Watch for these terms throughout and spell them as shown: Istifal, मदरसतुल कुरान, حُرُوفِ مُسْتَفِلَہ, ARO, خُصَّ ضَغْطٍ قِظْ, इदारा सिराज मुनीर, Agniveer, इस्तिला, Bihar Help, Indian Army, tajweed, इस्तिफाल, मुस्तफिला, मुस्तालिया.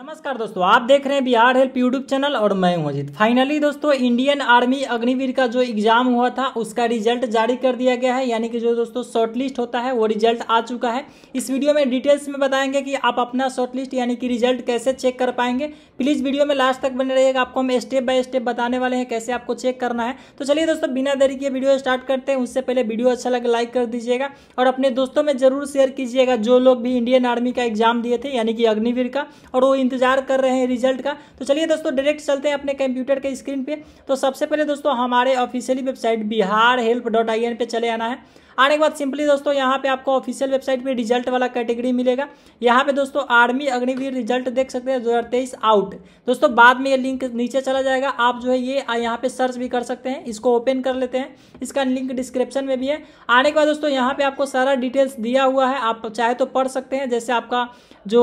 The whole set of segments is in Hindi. नमस्कार दोस्तों, आप देख रहे हैं बिहार हेल्प यूट्यूब चैनल और मैं हूं अजीत। फाइनली दोस्तों, इंडियन आर्मी अग्निवीर का जो एग्जाम हुआ था उसका रिजल्ट जारी कर दिया गया है, यानी कि जो दोस्तों शॉर्टलिस्ट होता है वो रिजल्ट आ चुका है। इस वीडियो में डिटेल्स में बताएंगे कि आप अपना शॉर्टलिस्ट यानी कि रिजल्ट कैसे चेक कर पाएंगे। प्लीज़ वीडियो में लास्ट तक बने रहिएगा, आपको हम स्टेप बाय स्टेप बताने वाले हैं कैसे आपको चेक करना है। तो चलिए दोस्तों, बिना देरी के वीडियो स्टार्ट करते हैं। उससे पहले वीडियो अच्छा लगे लाइक कर दीजिएगा और अपने दोस्तों में जरूर शेयर कीजिएगा जो लोग भी इंडियन आर्मी का एग्जाम दिए थे यानी कि अग्निवीर का, और वो इंतजार कर रहे हैं रिजल्ट का। तो चलिए दोस्तों, डायरेक्ट चलते हैं अपने कंप्यूटर के स्क्रीन पे। तो सबसे पहले दोस्तों हमारे ऑफिशियली वेबसाइट biharhelp.in पे चले आना है। आने के बाद सिंपली दोस्तों यहाँ पे आपको ऑफिशियल वेबसाइट पे रिजल्ट वाला कैटेगरी मिलेगा। यहाँ पे दोस्तों आर्मी अग्निवीर रिजल्ट देख सकते हैं 2023 आउट। दोस्तों बाद में ये लिंक नीचे चला जाएगा, आप जो है ये यहाँ पे सर्च भी कर सकते हैं। इसको ओपन कर लेते हैं, इसका लिंक डिस्क्रिप्शन में भी है। आने के बाद दोस्तों यहाँ पे आपको सारा डिटेल्स दिया हुआ है, आप चाहे तो पढ़ सकते हैं। जैसे आपका जो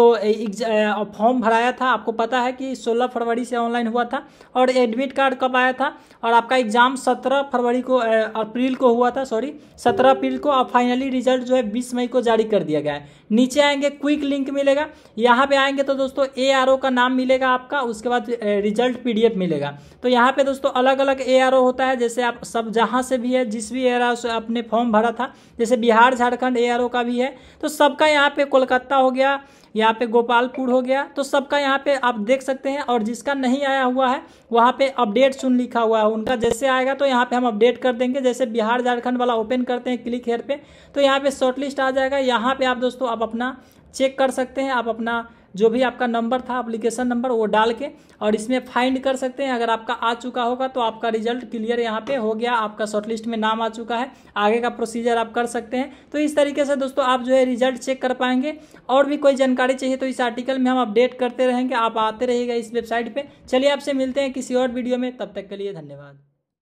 फॉर्म भराया था आपको पता है कि 16 फरवरी से ऑनलाइन हुआ था, और एडमिट कार्ड कब आया था, और आपका एग्जाम 17 अप्रैल को। अब फाइनली रिजल्ट जो है 20 मई को जारी कर दिया गया है। नीचे आएंगे, क्विक लिंक मिलेगा, यहाँ पे आएंगे तो दोस्तों ARO का नाम मिलेगा आपका, उसके बाद रिजल्ट PDF मिलेगा। तो यहाँ पे दोस्तों अलग अलग ARO होता है, जैसे आप सब जहाँ से भी है, जिस भी ARO से आपने फॉर्म भरा था, जैसे बिहार झारखंड ARO का भी है, तो सबका यहाँ पे कोलकाता हो गया, यहाँ पे गोपालपुर हो गया, तो सबका यहाँ पे आप देख सकते हैं। और जिसका नहीं आया हुआ है वहाँ पे अपडेट सुन लिखा हुआ है उनका, जैसे आएगा तो यहाँ पे हम अपडेट कर देंगे। जैसे बिहार झारखंड वाला ओपन करते हैं क्लिक हेयर पे, तो यहाँ पे शॉर्टलिस्ट आ जाएगा। यहाँ पे आप दोस्तों आप अपना चेक कर सकते हैं, आप अपना जो भी आपका नंबर था एप्लीकेशन नंबर वो डाल के और इसमें फाइंड कर सकते हैं। अगर आपका आ चुका होगा तो आपका रिजल्ट क्लियर यहाँ पे हो गया, आपका शॉर्टलिस्ट में नाम आ चुका है, आगे का प्रोसीजर आप कर सकते हैं। तो इस तरीके से दोस्तों आप जो है रिजल्ट चेक कर पाएंगे। और भी कोई जानकारी चाहिए तो इस आर्टिकल में हम अपडेट करते रहेंगे, आप आते रहिएगा इस वेबसाइट पर। चलिए आपसे मिलते हैं किसी और वीडियो में, तब तक के लिए धन्यवाद।